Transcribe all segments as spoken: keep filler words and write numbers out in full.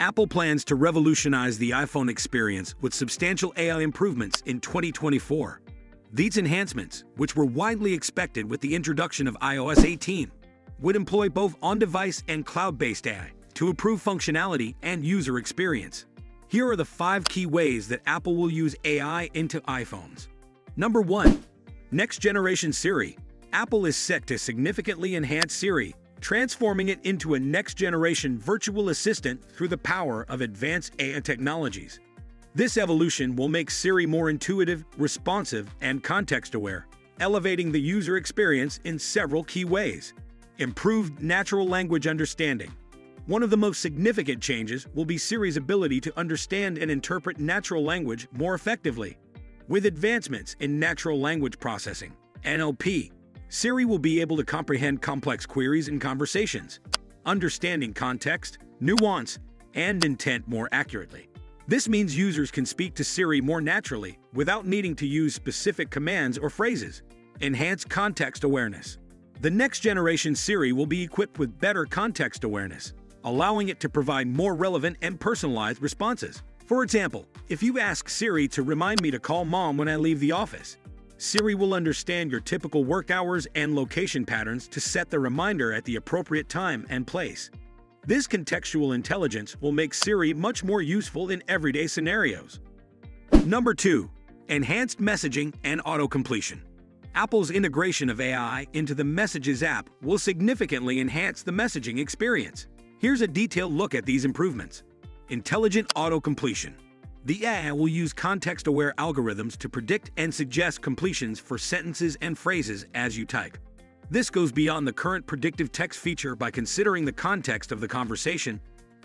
Apple plans to revolutionize the iPhone experience with substantial A I improvements in twenty twenty-four. These enhancements, which were widely expected with the introduction of i O S eighteen, would employ both on-device and cloud-based A I to improve functionality and user experience. Here are the five key ways that Apple will use A I into iPhones. Number one, next-generation Siri. Apple is set to significantly enhance Siri, transforming it into a next-generation virtual assistant through the power of advanced A I technologies. This evolution will make Siri more intuitive, responsive, and context-aware, elevating the user experience in several key ways. Improved natural language understanding. One of the most significant changes will be Siri's ability to understand and interpret natural language more effectively. With advancements in natural language processing, N L P, Siri will be able to comprehend complex queries and conversations, understanding context, nuance, and intent more accurately. This means users can speak to Siri more naturally without needing to use specific commands or phrases. Enhanced context awareness. The next generation Siri will be equipped with better context awareness, allowing it to provide more relevant and personalized responses. For example, if you ask Siri to remind me to call mom when I leave the office, Siri will understand your typical work hours and location patterns to set the reminder at the appropriate time and place. This contextual intelligence will make Siri much more useful in everyday scenarios. Number two, enhanced messaging and auto-completion. Apple's integration of A I into the Messages app will significantly enhance the messaging experience. Here's a detailed look at these improvements. Intelligent auto-completion. The A I will use context-aware algorithms to predict and suggest completions for sentences and phrases as you type. This goes beyond the current predictive text feature by considering the context of the conversation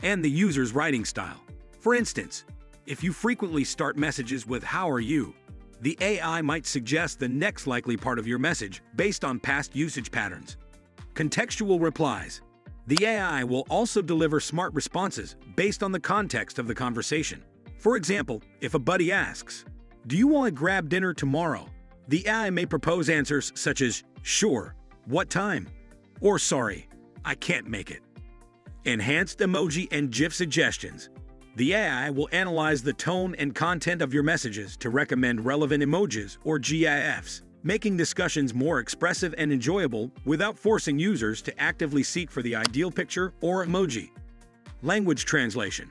and the user's writing style. For instance, if you frequently start messages with "How are you?", the A I might suggest the next likely part of your message based on past usage patterns. Contextual replies. The A I will also deliver smart responses based on the context of the conversation. For example, if a buddy asks, "Do you want to grab dinner tomorrow?" the A I may propose answers such as, "Sure, what time?" or "Sorry, I can't make it." Enhanced emoji and GIF suggestions. The A I will analyze the tone and content of your messages to recommend relevant emojis or GIFs, making discussions more expressive and enjoyable without forcing users to actively seek for the ideal picture or emoji. Language translation.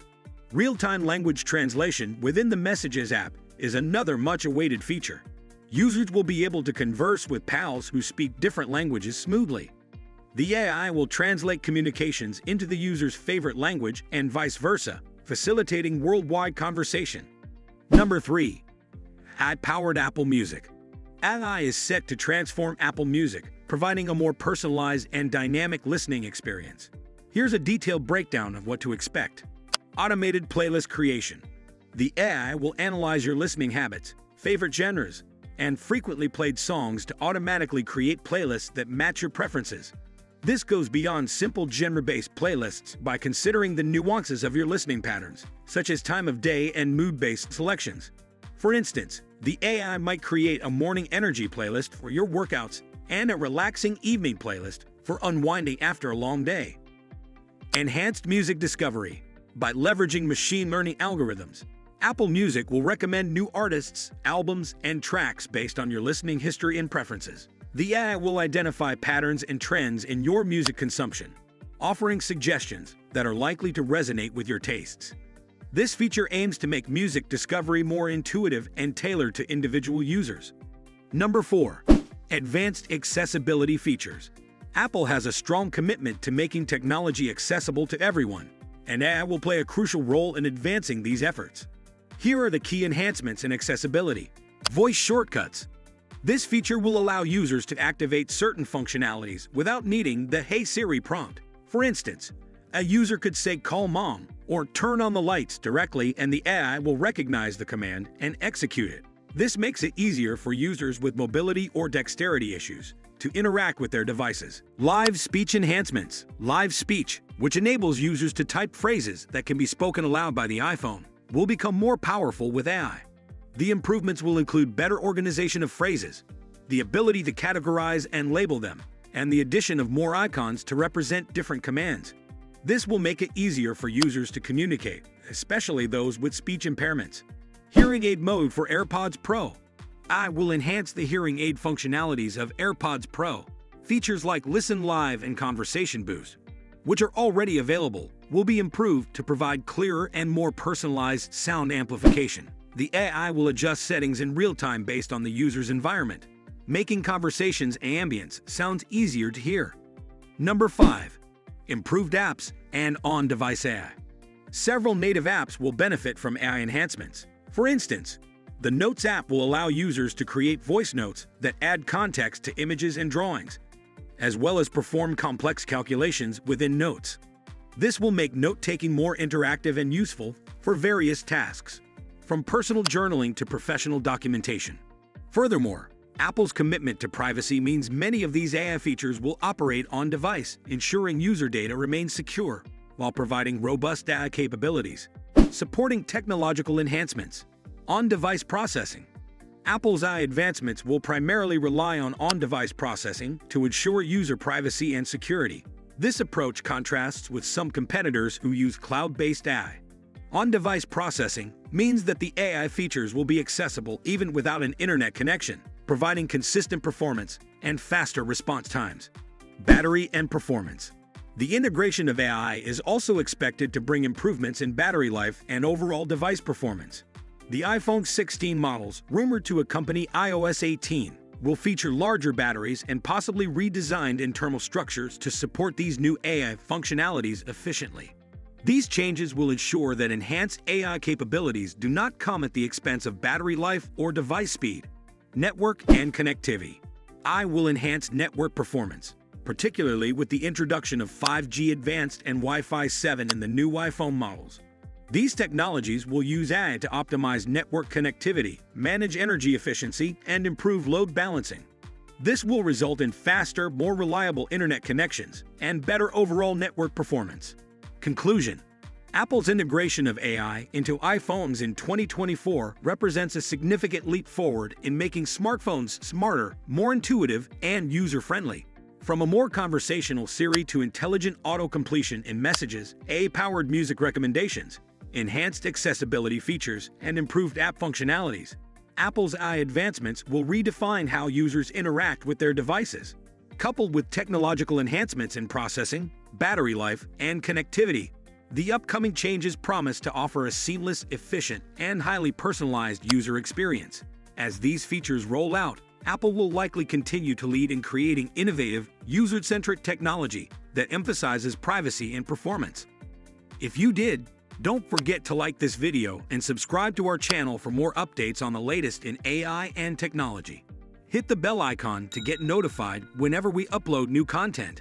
Real-time language translation within the Messages app is another much-awaited feature. Users will be able to converse with pals who speak different languages smoothly. The A I will translate communications into the user's favorite language and vice versa, facilitating worldwide conversation. Number three, A I-powered Apple Music. A I is set to transform Apple Music, providing a more personalized and dynamic listening experience. Here's a detailed breakdown of what to expect. Automated playlist creation. The A I will analyze your listening habits, favorite genres, and frequently played songs to automatically create playlists that match your preferences. This goes beyond simple genre-based playlists by considering the nuances of your listening patterns, such as time of day and mood-based selections. For instance, the A I might create a morning energy playlist for your workouts and a relaxing evening playlist for unwinding after a long day. Enhanced music discovery. By leveraging machine learning algorithms, Apple Music will recommend new artists, albums, and tracks based on your listening history and preferences. The A I will identify patterns and trends in your music consumption, offering suggestions that are likely to resonate with your tastes. This feature aims to make music discovery more intuitive and tailored to individual users. Number four, advanced accessibility features. Apple has a strong commitment to making technology accessible to everyone, and A I will play a crucial role in advancing these efforts. Here are the key enhancements in accessibility. Voice shortcuts. This feature will allow users to activate certain functionalities without needing the "Hey Siri" prompt. For instance, a user could say "Call mom" or "Turn on the lights" directly, and the A I will recognize the command and execute it. This makes it easier for users with mobility or dexterity issues to interact with their devices. Live speech enhancements. Live speech, which enables users to type phrases that can be spoken aloud by the iPhone, will become more powerful with A I. The improvements will include better organization of phrases, the ability to categorize and label them, and the addition of more icons to represent different commands. This will make it easier for users to communicate, especially those with speech impairments. Hearing aid mode for AirPods Pro. I will enhance the hearing aid functionalities of AirPods Pro. Features like Listen Live and Conversation Boost, which are already available, will be improved to provide clearer and more personalized sound amplification. The A I will adjust settings in real time based on the user's environment, making conversations and ambience sounds easier to hear. Number five. Improved apps and on-device A I. Several native apps will benefit from A I enhancements. For instance, the Notes app will allow users to create voice notes that add context to images and drawings, as well as perform complex calculations within notes. This will make note-taking more interactive and useful for various tasks, from personal journaling to professional documentation. Furthermore, Apple's commitment to privacy means many of these A I features will operate on-device, ensuring user data remains secure while providing robust A I capabilities. Supporting technological enhancements. On-device processing. Apple's A I advancements will primarily rely on on-device processing to ensure user privacy and security. This approach contrasts with some competitors who use cloud-based A I. On-device processing means that the A I features will be accessible even without an internet connection, providing consistent performance and faster response times. Battery and performance. The integration of A I is also expected to bring improvements in battery life and overall device performance. The iPhone sixteen models, rumored to accompany i O S eighteen, will feature larger batteries and possibly redesigned internal structures to support these new A I functionalities efficiently. These changes will ensure that enhanced A I capabilities do not come at the expense of battery life or device speed. Network and connectivity. A I will enhance network performance, particularly with the introduction of five G Advanced and Wi-Fi seven in the new iPhone models. These technologies will use A I to optimize network connectivity, manage energy efficiency, and improve load balancing. This will result in faster, more reliable internet connections and better overall network performance. Conclusion: Apple's integration of A I into iPhones in twenty twenty-four represents a significant leap forward in making smartphones smarter, more intuitive, and user-friendly. From a more conversational Siri to intelligent auto-completion in messages, A I-powered music recommendations, enhanced accessibility features, and improved app functionalities, Apple's A I advancements will redefine how users interact with their devices. Coupled with technological enhancements in processing, battery life, and connectivity, the upcoming changes promise to offer a seamless, efficient, and highly personalized user experience. As these features roll out, Apple will likely continue to lead in creating innovative, user-centric technology that emphasizes privacy and performance. If you did, don't forget to like this video and subscribe to our channel for more updates on the latest in A I and technology. Hit the bell icon to get notified whenever we upload new content.